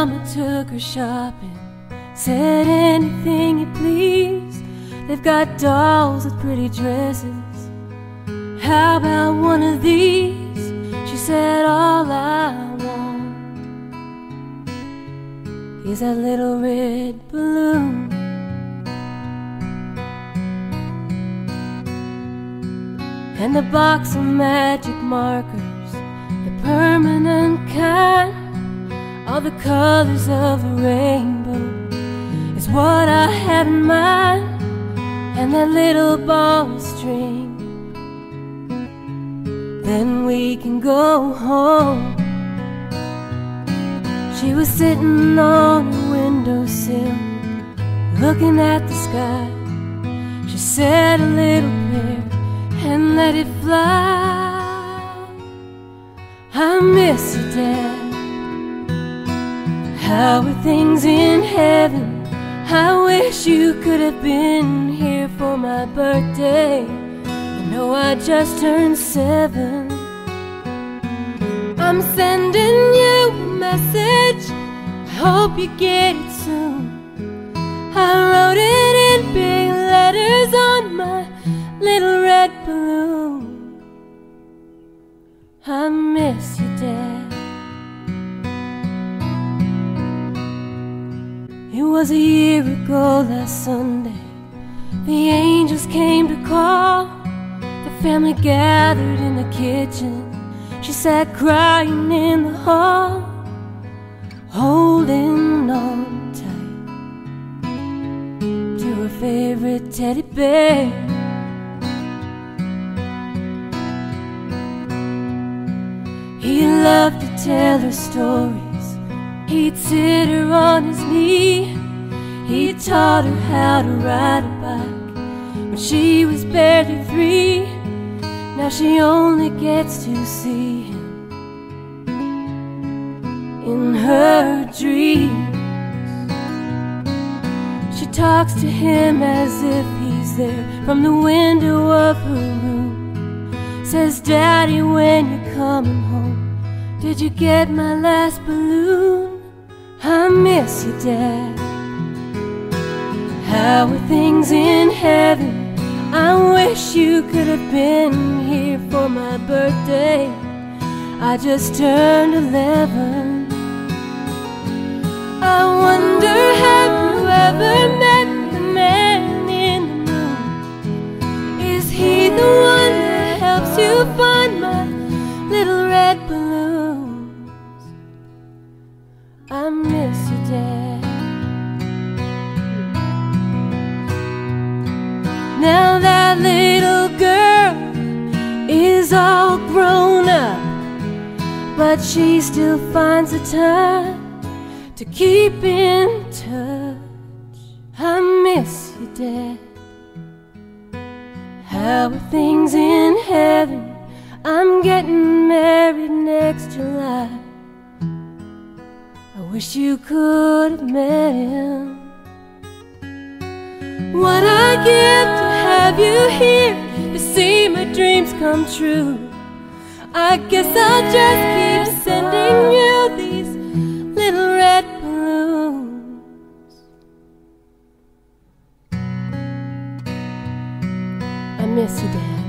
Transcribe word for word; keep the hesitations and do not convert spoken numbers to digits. Mama took her shopping, said anything you please. They've got dolls with pretty dresses. How about one of these? She said, all I want is that little red balloon. And the box of magic markers, the permanent kind, all the colors of the rainbow is what I had in mind. And that little ball of string, then we can go home. She was sitting on her windowsill, looking at the sky. She said a little prayer and let it fly. I miss you, Dad. How are things in heaven? I wish you could have been here for my birthday. You know I just turned seven. I'm sending you a message, I hope you get it soon. I wrote it in big letters on my little red balloon. I miss you, Dad. It was a year ago last Sunday, the angels came to call. The family gathered in the kitchen. She sat crying in the hall, holding on tight to her favorite teddy bear. He loved to tell her stories. He'd sit her on his knee. He taught her how to ride a bike when she was barely three. Now she only gets to see him in her dreams. She talks to him as if he's there from the window of her room. Says, Daddy, when you're coming home, did you get my last balloon? I miss you, Dad. How are things in heaven? I wish you could have been here for my birthday. I just turned eleven. I wonder, have you ever met the man in the moon? Is he the one that helps you find my little red balloon? I miss you, Dad. Now that little girl is all grown up, but she still finds the time to keep in touch. I miss you, Dad. How are things in heaven? I'm getting married next July. I wish you could have met him. What I give to have you here, to see my dreams come true. I guess I'll just keep sending you these little red balloons. I miss you, Dad.